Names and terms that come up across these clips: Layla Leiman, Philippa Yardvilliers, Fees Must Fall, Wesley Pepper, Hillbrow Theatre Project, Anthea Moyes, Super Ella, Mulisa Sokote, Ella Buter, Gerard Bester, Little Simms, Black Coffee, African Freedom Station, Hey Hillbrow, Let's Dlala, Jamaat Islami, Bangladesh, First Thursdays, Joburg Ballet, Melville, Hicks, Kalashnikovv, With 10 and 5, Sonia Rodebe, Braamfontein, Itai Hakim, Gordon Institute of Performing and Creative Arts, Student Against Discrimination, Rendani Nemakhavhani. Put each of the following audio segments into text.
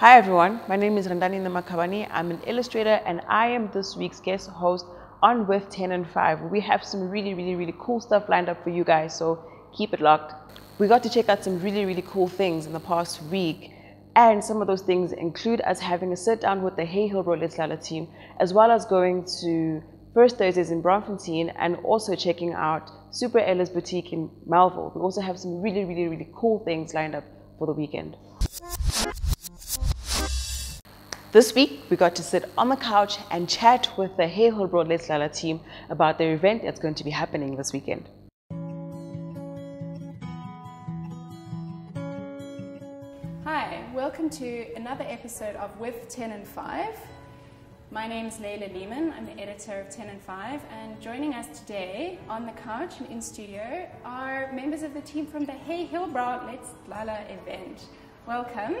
Hi everyone, my name is Rendani Nemakhavhani. I'm an illustrator and I am this week's guest host on With 10 and 5. We have some really cool stuff lined up for you guys, so keep it locked. We got to check out some really cool things in the past week, and some of those things include us having a sit down with the Hey Hillbrow Let's Dlala team, as well as going to First Thursdays in Braamfontein and also checking out Super Ella's boutique in Melville. We also have some really cool things lined up for the weekend. This week, we got to sit on the couch and chat with the Hey Hillbrow Let's Dlala team about their event that's going to be happening this weekend. Hi, welcome to another episode of With 10 and 5. My name is Layla Leiman, I'm the editor of 10 and 5, and joining us today on the couch and in studio are members of the team from the Hey Hillbrow Let's Dlala event. Welcome.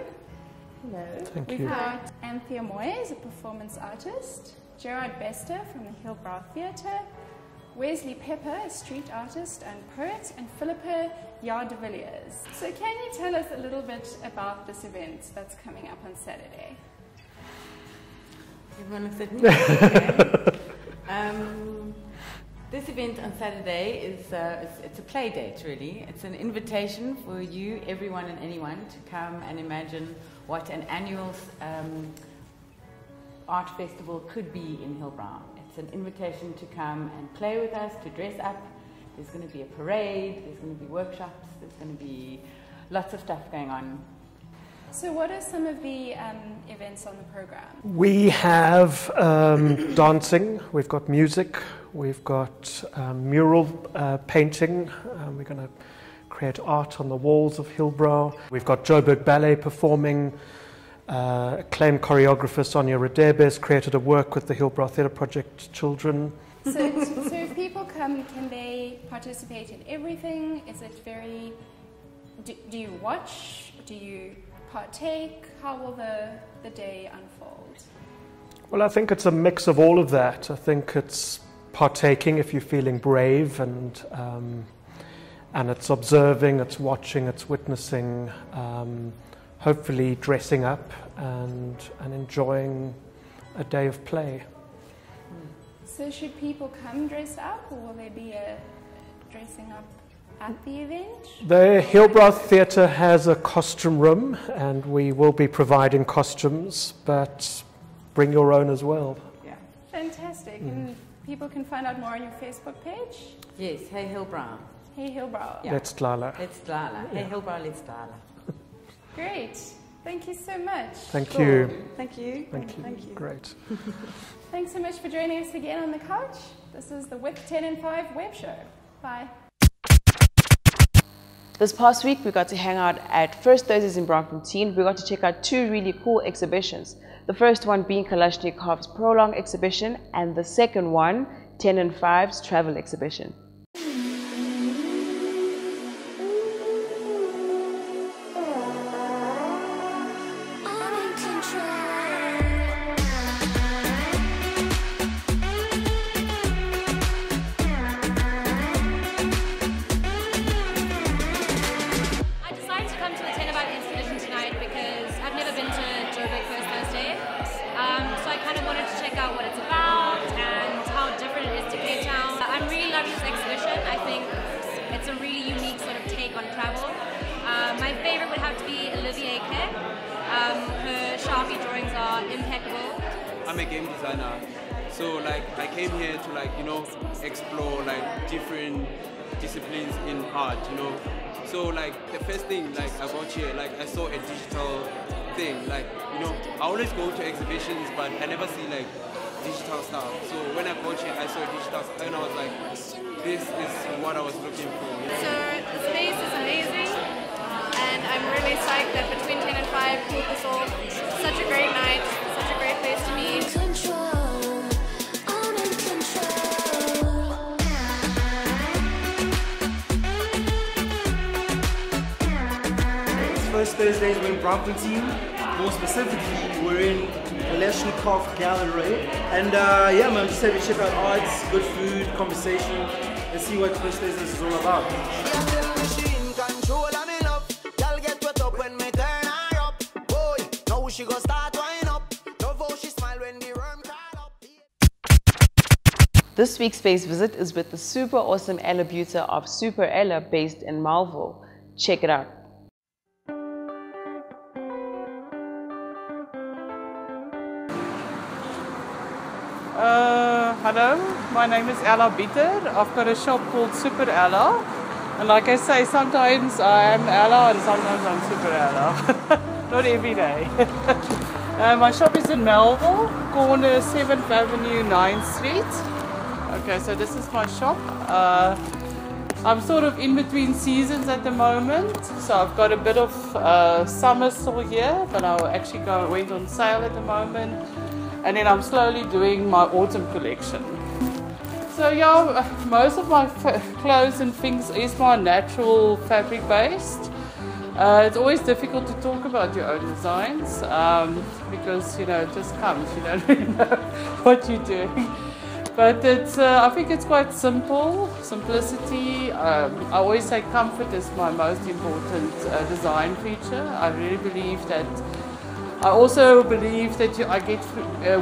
Hello. Thank you. We've got Anthea Moyes, a performance artist, Gerard Bester from the Hillbrow Theatre, Wesley Pepper, a street artist and poet, and Philippa Yardvilliers. So can you tell us a little bit about this event that's coming up on Saturday? Everyone looks at me. Okay. This event on Saturday is it's a play date, really. It's an invitation for you, everyone and anyone, to come and imagine what an annual art festival could be in Hillbrow. It's an invitation to come and play with us, to dress up. There's going to be a parade, there's going to be workshops, there's going to be lots of stuff going on. So what are some of the events on the program? We have dancing, we've got music, we've got mural painting, we're going to create art on the walls of Hillbrow. We've got Joburg Ballet performing, acclaimed choreographer Sonia Rodebe has created a work with the Hillbrow Theatre Project children. So if people come, can they participate in everything? Is it very... Do you watch? Do you partake? How will the day unfold? Well, I think it's a mix of all of that. I think it's partaking if you're feeling brave, and it's observing, it's watching, it's witnessing, hopefully dressing up and enjoying a day of play. So should people come dressed up, or will there be a dressing up at the event? The Hillbrow Theatre has a costume room, and we will be providing costumes, but bring your own as well. Yeah, fantastic. And people can find out more on your Facebook page? Yes, Hey Hillbrow. Hey Hillbrow. Yeah. Let's Dlala. Let's Dlala. Hey Hillbrow, Let's Dlala. Great. Thank you so much. Thank you. Thank you. Thank you. Thank you. Great. Thanks so much for joining us again on the couch. This is the With 10 and 5 web show. Bye. This past week, we got to hang out at First Thursdays in Braamfontein. We got to check out two really cool exhibitions. The first one being Kalashnikov's Prolong exhibition, and the second one, 10 and 5's Travel exhibition. I'm a game designer, so like I came here to explore different disciplines in art, So the first thing I got here, I saw a digital thing, I always go to exhibitions, but I never see digital stuff. So when I got here, I saw digital stuff, and I was like, this is what I was looking for. So the space is amazing, and I'm really psyched that between 10 and 5, people sold such a great night. Place to meet. Control, I'm in control. It's First Thursdays, we're in Braamfontein. More specifically, we're in Kalashnikovv Gallery. And yeah, man, just having to check out arts, good food, conversation, and see what First Thursdays is all about. Now she gonna start wine up. Love how she smile when the worm crawl up. This week's space visit is with the super awesome Ella Buter of Super Ella based in Melville. Check it out. Hello, my name is Ella Buter. I've got a shop called Super Ella. And like I say, sometimes I'm Ella and sometimes I'm Super Ella. Not every day. My shop is in Melville, corner 7th Avenue, 9th Street. Okay, so this is my shop. I'm sort of in between seasons at the moment. So I've got a bit of summer still here, but I actually went on sale at the moment. And then I'm slowly doing my autumn collection. So yeah, most of my clothes and things is my natural fabric based. It's always difficult to talk about your own designs because, you know, it just comes, you don't really know what you're doing. But it's, I think it's quite simple, simplicity. I always say comfort is my most important design feature. I really believe that. I also believe that I get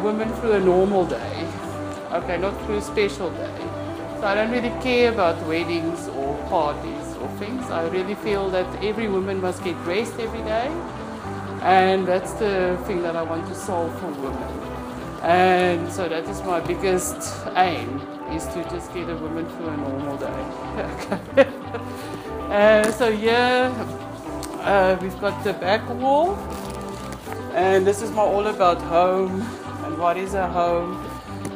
women through a normal day, okay, not through a special day. So I don't really care about weddings or parties or things. I really feel that every woman must get dressed every day, and that's the thing that I want to solve for women. And so that is my biggest aim, is to just get a woman through a normal day. Okay. So yeah, we've got the back wall. And this is my all about home and what is a home.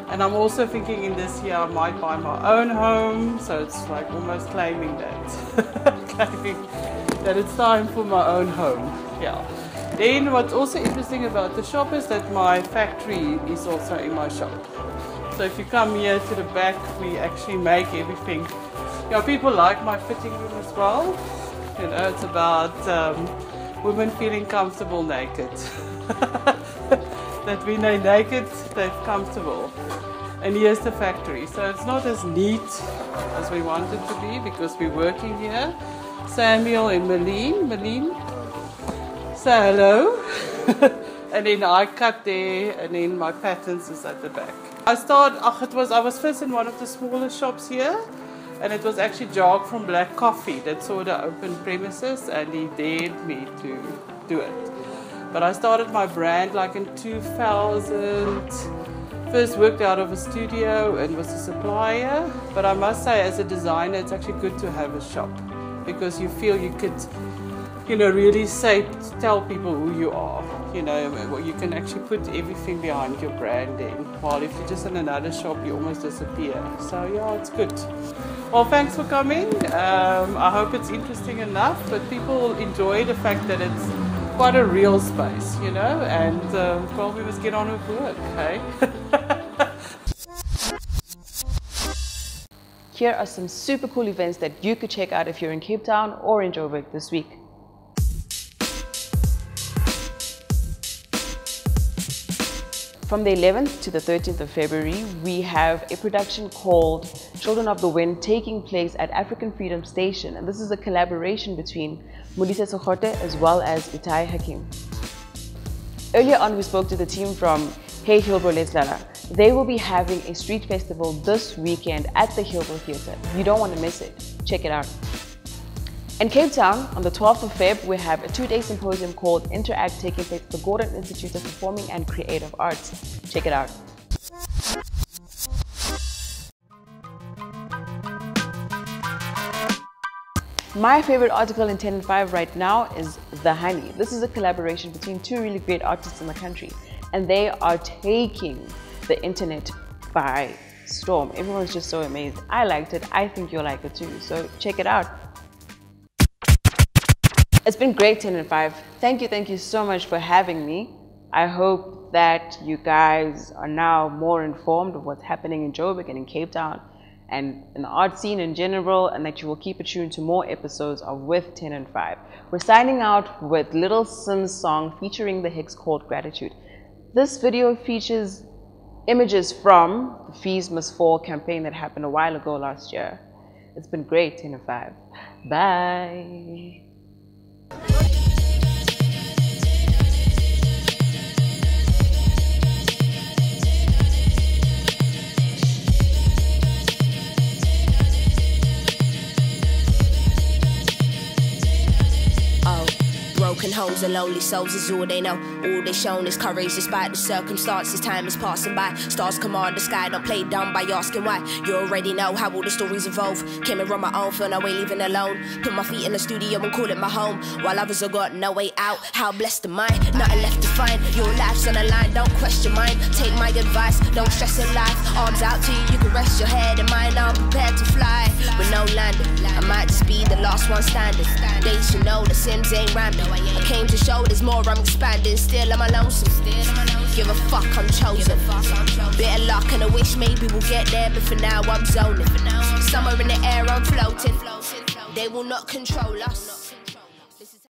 And I'm also thinking in this year I might buy my own home. So it's like almost claiming that. Claiming that it's time for my own home. Yeah. Then what's also interesting about the shop is that my factory is also in my shop. So if you come here to the back, we actually make everything. You know, people like my fitting room as well. You know, it's about women feeling comfortable naked. That when they're naked, they're comfortable. And here's the factory. So it's not as neat as we want it to be because we're working here. Samuel and Malene, say hello. And then I cut there, and then my patterns is at the back. I was first in one of the smaller shops here. And it was actually Gerard from Black Coffee that saw the open premises and he dared me to do it. But I started my brand like in 2000. First worked out of a studio and was a supplier. But I must say, as a designer, it's actually good to have a shop because you feel you could, you know, really tell people who you are. You know, you can actually put everything behind your branding. While if you're just in another shop, you almost disappear. So yeah, it's good. Well, thanks for coming. I hope it's interesting enough, but people enjoy the fact that it's quite a real space, you know, and well, we must get on with work, hey? Here are some super cool events that you could check out if you're in Cape Town or in Joburg this week. From the 11th to the 13th of February, we have a production called Children of the Wind taking place at African Freedom Station. And this is a collaboration between Mulisa Sokote as well as Itai Hakim. Earlier on, we spoke to the team from Hey Hillbrow, Let's Dlala. They will be having a street festival this weekend at the Hillbrow Theatre. You don't want to miss it. Check it out. In Cape Town, on the 12th of Feb, we have a two-day symposium called Interact taking place at the Gordon Institute of Performing and Creative Arts. Check it out. My favorite article in 10 and 5 right now is The Honey. This is a collaboration between two really great artists in the country, and they are taking the internet by storm. Everyone's just so amazed. I liked it. I think you'll like it too. So check it out. It's been great 10 and 5. Thank you so much for having me. I hope that you guys are now more informed of what's happening in Joburg and in Cape Town and in the art scene in general, and that you will keep attuned to more episodes of With 10 and 5. We're signing out with Little Simms' song featuring the Hicks called Gratitude. This video features images from the Fees Must Fall campaign that happened a while ago last year. It's been great 10 and 5. Bye. as a lonely souls is all they know. All they shown is courage despite the circumstances. Time is passing by, stars command the sky. Don't play dumb by asking why. You already know how all the stories evolve. Came and run my own, feel no way leaving alone. Put my feet in the studio and call it my home. While others have got no way out. How blessed am I? Nothing left to find. Your life's on the line, don't question mine. Take my advice, don't stress in life. Arms out to you, you can rest your head and mine. I'm prepared to fly with no landing. I might just be the last one standing. They should know the Sims ain't random. I came to show there's more, I'm expanding. Still I'm a lonesome. Give a fuck, I'm chosen. Bit of luck and a wish maybe we'll get there, but for now I'm zoning. Somewhere in the air I'm floating. They will not control us.